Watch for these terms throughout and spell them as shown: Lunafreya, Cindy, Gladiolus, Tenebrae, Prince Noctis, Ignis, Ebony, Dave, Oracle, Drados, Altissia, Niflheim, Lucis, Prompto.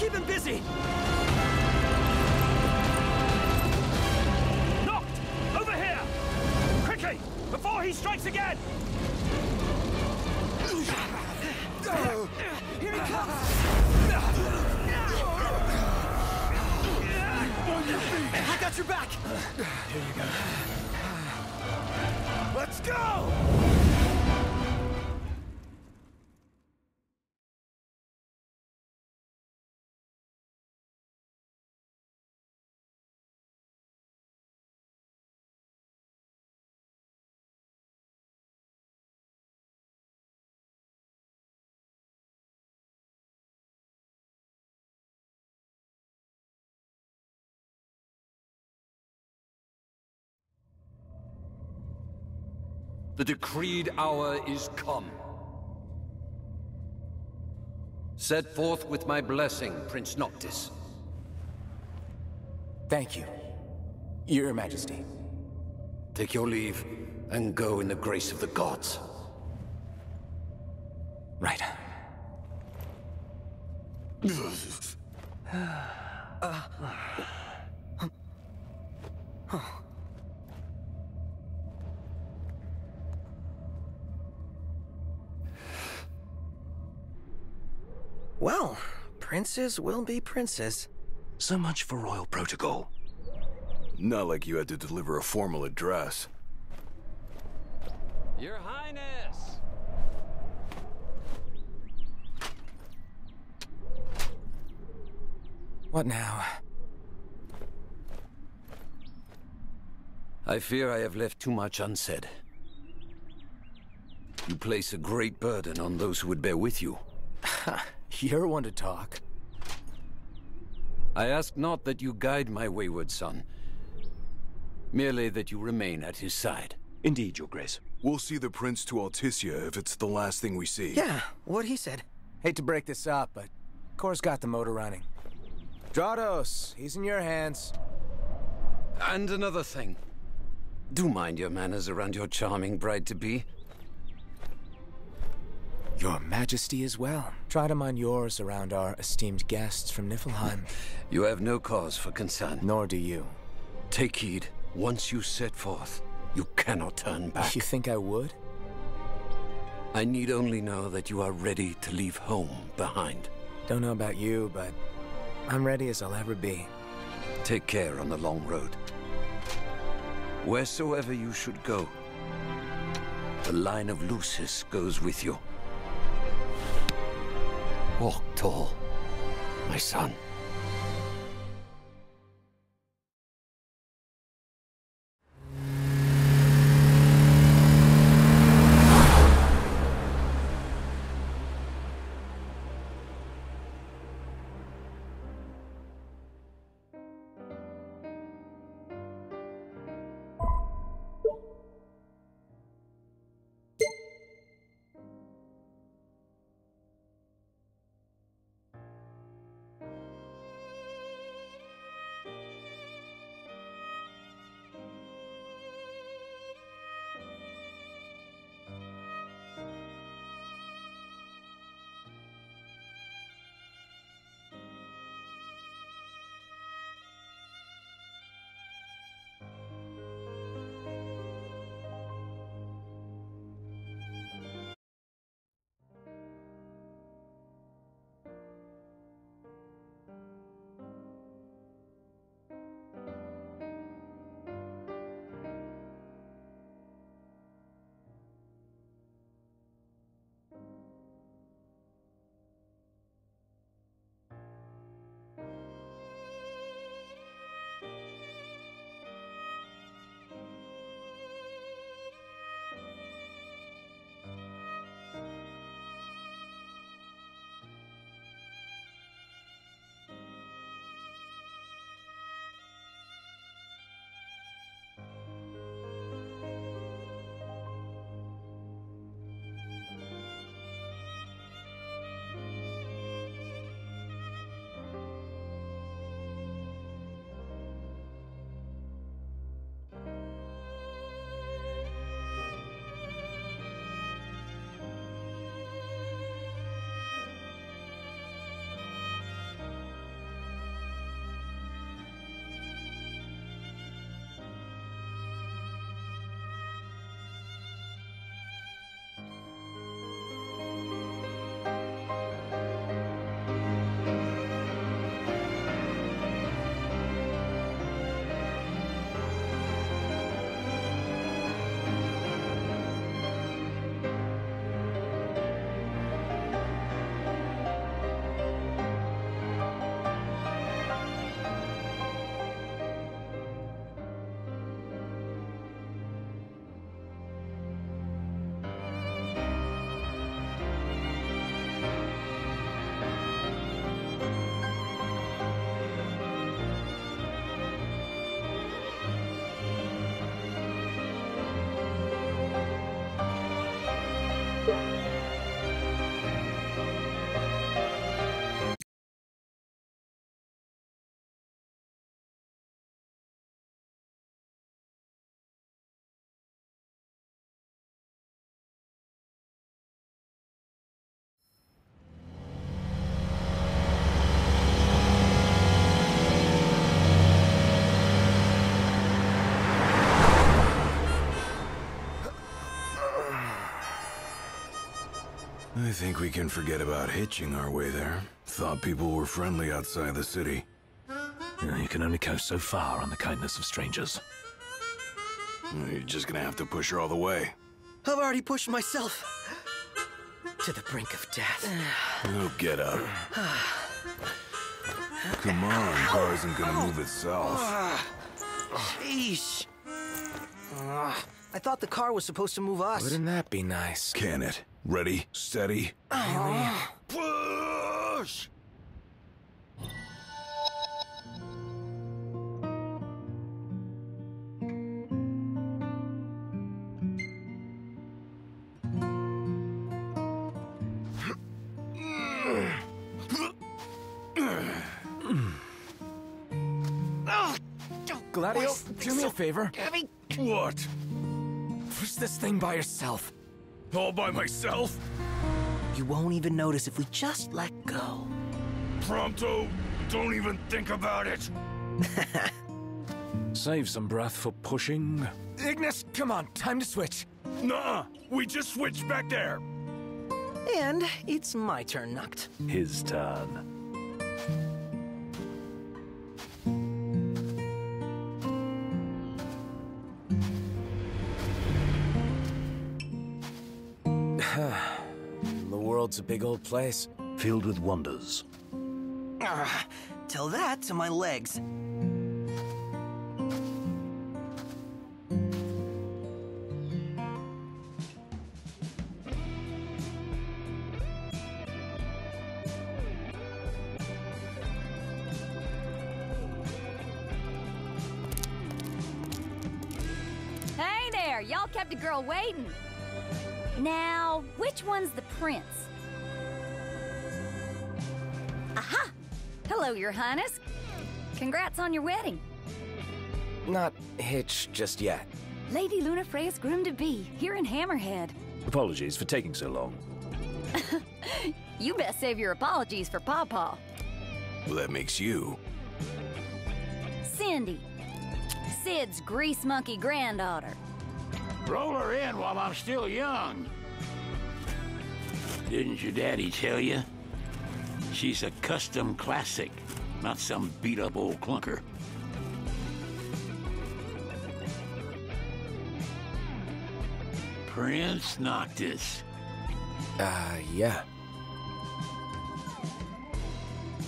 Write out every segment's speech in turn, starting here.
keep him busy! Knocked! Over here! Quickly! Before he strikes again! Here he comes! I got your back! Here you go. Let's go! The decreed hour is come. Set forth with my blessing, Prince Noctis. Thank you, Your Majesty. Take your leave and go in the grace of the gods. Right. Well, princes will be princes. So much for royal protocol. Not like you had to deliver a formal address. Your Highness! What now? I fear I have left too much unsaid. You place a great burden on those who would bear with you. Ha! You're one to talk. I ask not that you guide my wayward son, merely that you remain at his side. Indeed, Your Grace. We'll see the prince to Altissia if it's the last thing we see. Yeah, what he said. Hate to break this up, but Kor's got the motor running. Drados, he's in your hands. And another thing. Do mind your manners around your charming bride-to-be. Your Majesty as well. Try to mind yours around our esteemed guests from Niflheim. You have no cause for concern. Nor do you. Take heed. Once you set forth, you cannot turn back. You think I would? I need only know that you are ready to leave home behind. Don't know about you, but I'm ready as I'll ever be. Take care on the long road. Wheresoever you should go, the line of Lucis goes with you. Walk tall, my son. I think we can forget about hitching our way there. Thought people were friendly outside the city. You can only go so far on the kindness of strangers. You're just gonna have to push her all the way. I've already pushed myself to the brink of death. Oh, get up. Come on, the car isn't gonna move itself. Jeez. I thought the car was supposed to move us. Wouldn't that be nice? Can it? Ready, steady. Push! Gladiolus, do me a favor. Heavy. What? Push this thing by yourself. All by myself? You won't even notice if we just let go. Prompto, don't even think about it. Save some breath for pushing. Ignis, come on, time to switch. Nuh-uh, we just switched back there. And it's my turn, Noct. His turn. The world's a big old place, filled with wonders. Tell that to my legs. Hey there, y'all kept a girl waiting. Now, which one's the prince? Aha! Hello, Your Highness. Congrats on your wedding. Not hitched just yet. Lady Lunafreya's groom-to-be, here in Hammerhead. Apologies for taking so long. You best save your apologies for Pawpaw. Well, that makes you Cindy, Sid's grease monkey granddaughter. Roll her in while I'm still young. Didn't your daddy tell you? She's a custom classic, not some beat-up old clunker. Prince Noctis. Yeah.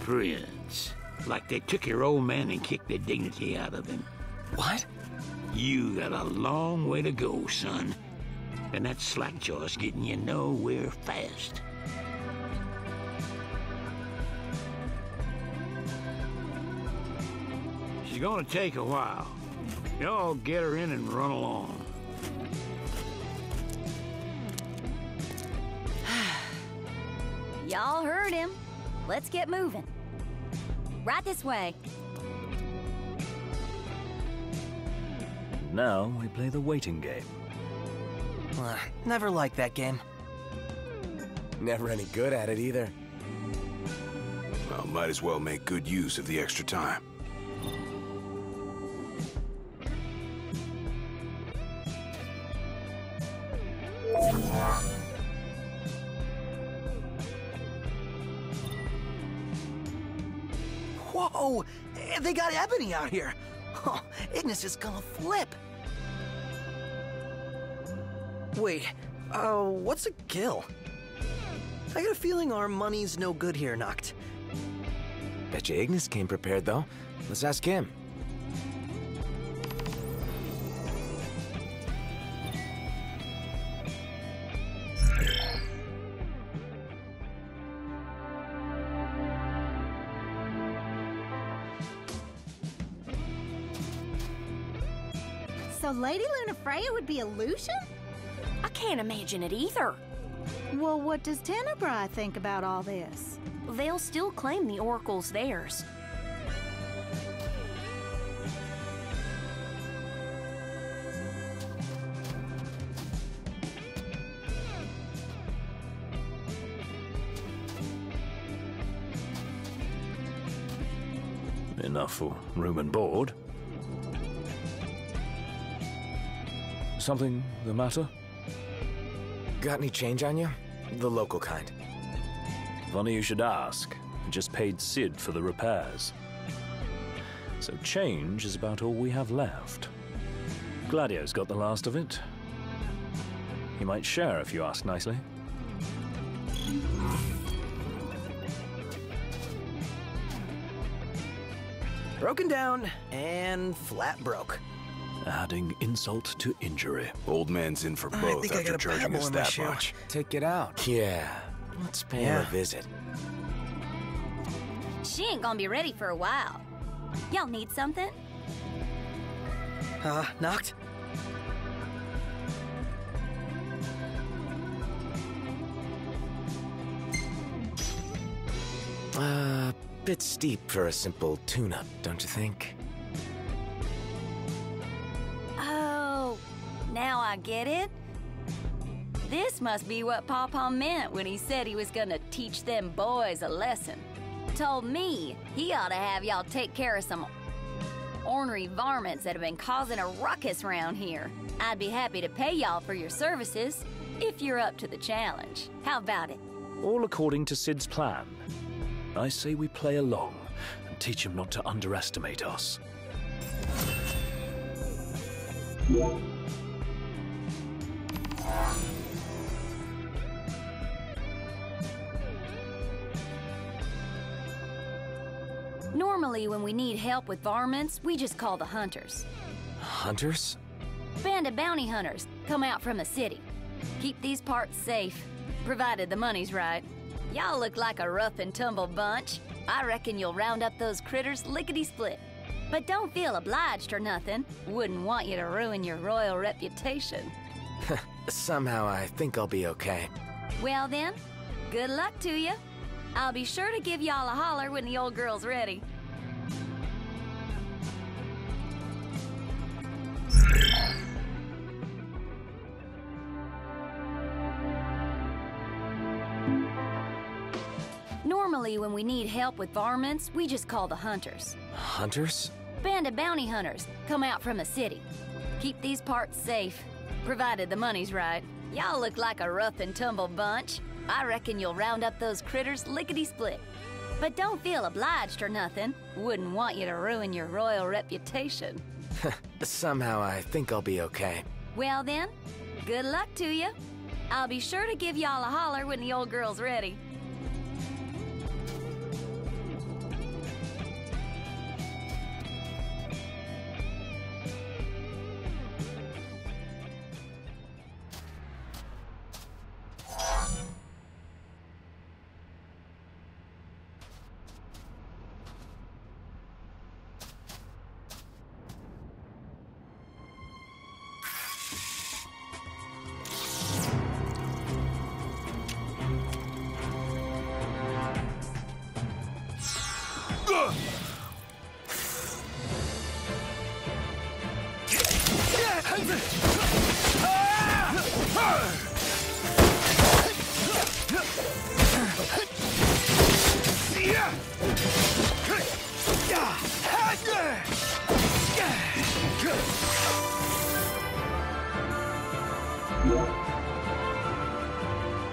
Prince. Like they took your old man and kicked the dignity out of him. What? You got a long way to go, son. And that slack-jaw's getting you nowhere fast. She's gonna take a while. Y'all get her in and run along. Y'all heard him. Let's get moving. Right this way. Now we play the waiting game. Never liked that game. Never any good at it either. Well, might as well make good use of the extra time. Whoa! They got Ebony out here! Oh, Ignis is gonna flip! Wait, what's a gill? I got a feeling our money's no good here, Noct. Betcha Ignis came prepared, though. Let's ask him. So Lady Lunafreya would be a Lucian? I can't imagine it either. Well, what does Tenebrae think about all this? They'll still claim the Oracle's theirs. Enough for room and board. Something the matter? Got any change on you? The local kind. Funny you should ask. I just paid Sid for the repairs. So change is about all we have left. Gladio's got the last of it. He might share if you ask nicely. Broken down and flat broke. Adding insult to injury. Old man's in for both after charging us that much. Take it out. Yeah. Let's pay her a visit. She ain't gonna be ready for a while. Y'all need something? Knocked? Bit steep for a simple tune-up, don't you think? Oh, now I get it. This must be what Papa meant when he said he was gonna teach them boys a lesson. Told me he ought to have y'all take care of some ornery varmints that have been causing a ruckus around here. I'd be happy to pay y'all for your services if you're up to the challenge. How about it? All according to Sid's plan. I say we play along and teach him not to underestimate us. Normally, when we need help with varmints, we just call the hunters. Hunters? Band of bounty hunters come out from the city. Keep these parts safe, provided the money's right. Y'all look like a rough and tumble bunch. I reckon you'll round up those critters lickety-split. But don't feel obliged or nothing. Wouldn't want you to ruin your royal reputation. Somehow I think I'll be okay. Well then, good luck to you. I'll be sure to give y'all a holler when the old girl's ready. Normally, when we need help with varmints, we just call the hunters. Hunters? Band of bounty hunters come out from the city. Keep these parts safe, provided the money's right. Y'all look like a rough and tumble bunch. I reckon you'll round up those critters lickety-split. But don't feel obliged or nothing. Wouldn't want you to ruin your royal reputation. Somehow I think I'll be okay. Well then, good luck to you. I'll be sure to give y'all a holler when the old girl's ready.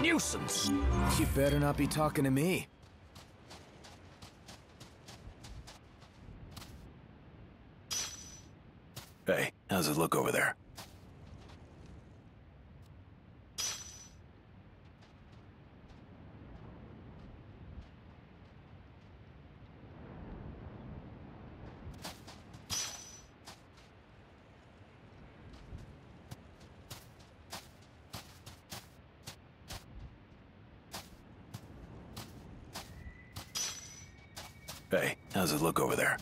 Nuisance! You better not be talking to me. Hey, how's it look over there? Hey, how's it look over there?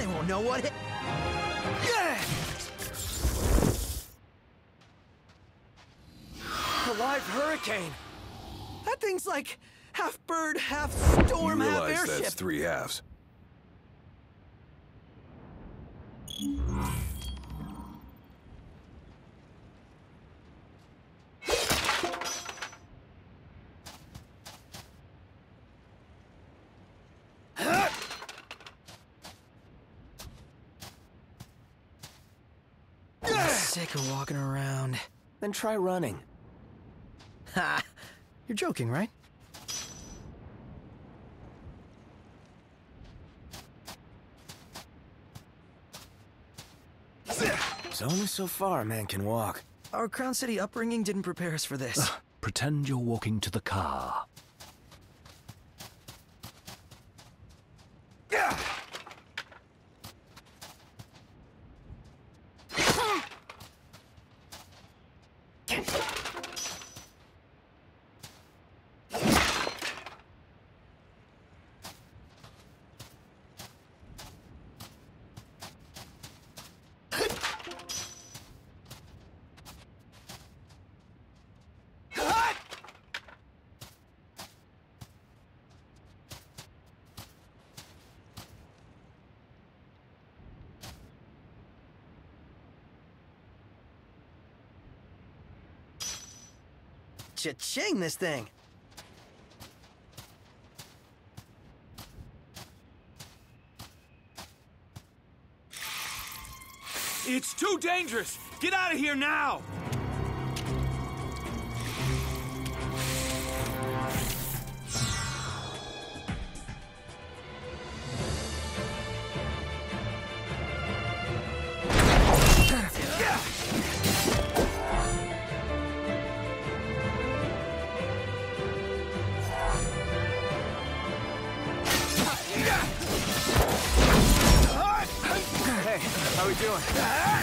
They won't know what it... live hurricane. That thing's like half bird, half storm, half airship. You realize that's three halves. Sick of walking around. Then try running. Ha! You're joking, right? It's only so far a man can walk. Our Crown City upbringing didn't prepare us for this. Pretend you're walking to the car. Cha-ching this thing! It's too dangerous! Get out of here now!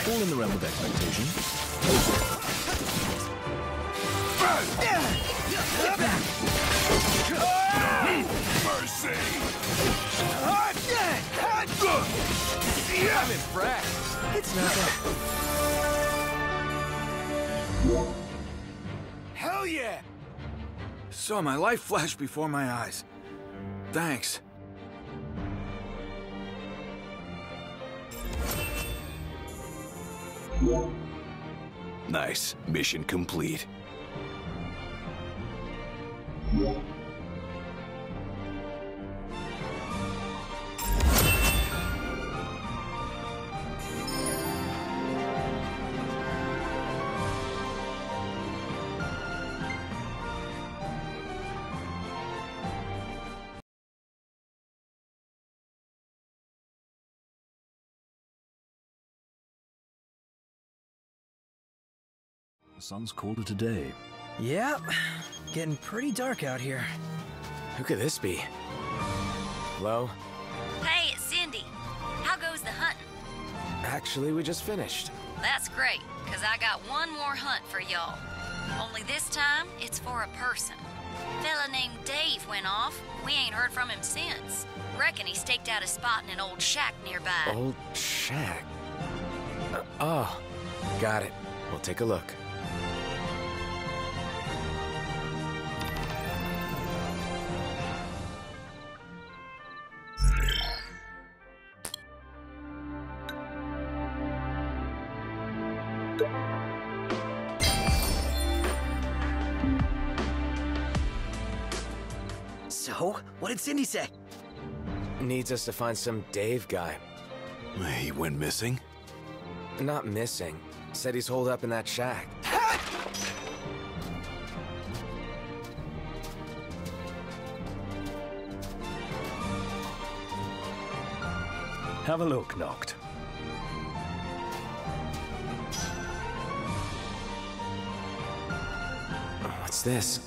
All in the realm of expectation. Mercy! I'm impressed. It's nothing. Hell yeah! Saw my life flash before my eyes. Thanks. Nice. Mission complete. Sun's called it a day. Yep. Getting pretty dark out here. Who could this be? Hello? Hey, it's Cindy. How goes the hunting? Actually, we just finished. That's great, because I got one more hunt for y'all. Only this time, it's for a person. Fella named Dave went off. We ain't heard from him since. Reckon he staked out a spot in an old shack nearby. Old shack? Oh, got it. We'll take a look. So, what did Cindy say? Needs us to find some Dave guy. He went missing? Not missing. Said he's holed up in that shack. Have a look, Noct. What's this?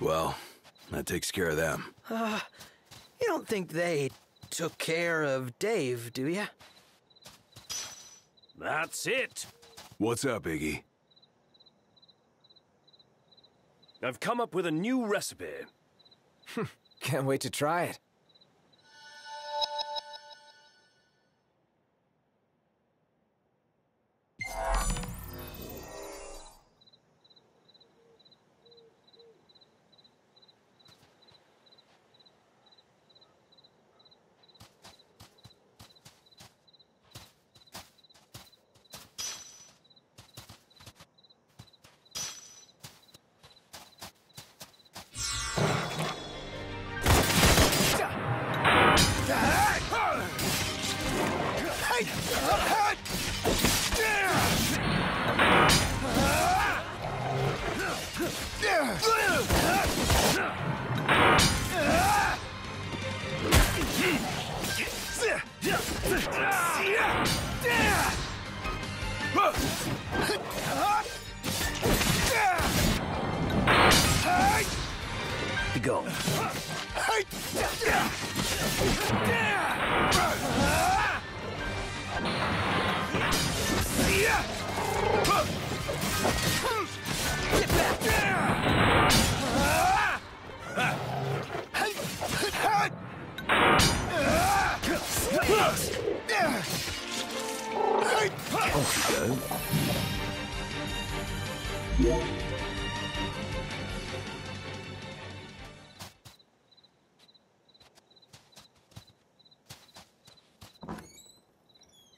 Well, that takes care of them. You don't think they took care of Dave, do you? That's it. What's up, Iggy? I've come up with a new recipe. Can't wait to try it.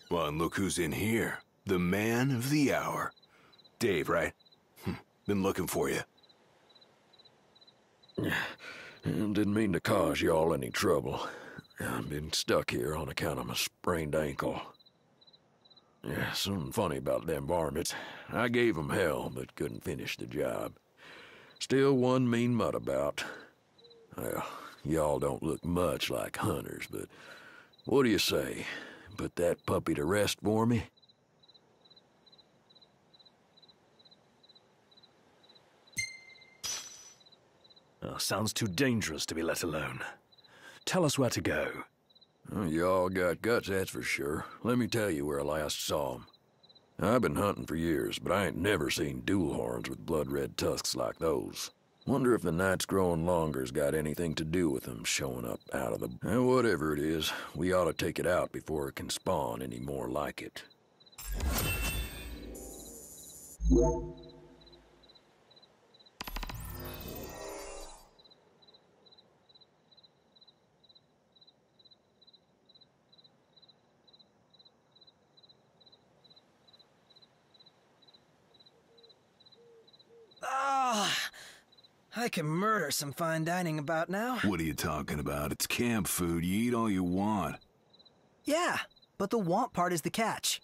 Well, and look who's in here. The man of the hour. Dave, right? Been looking for you. Didn't mean to cause y'all any trouble. I've been stuck here on account of my sprained ankle. Yeah, something funny about them varmints. I gave them hell, but couldn't finish the job. Still one mean mutt about. Well, y'all don't look much like hunters, but what do you say? Put that puppy to rest for me? Oh, sounds too dangerous to be let alone. Tell us where to go. Well, y'all got guts, that's for sure. Let me tell you where I last saw them. I've been hunting for years, but I ain't never seen dual horns with blood-red tusks like those. Wonder if the night's growing longer's got anything to do with them showing up out of the... Whatever it is, we ought to take it out before it can spawn any more like it. I can murder some fine dining about now. What are you talking about? It's camp food. You eat all you want. Yeah, but the want part is the catch.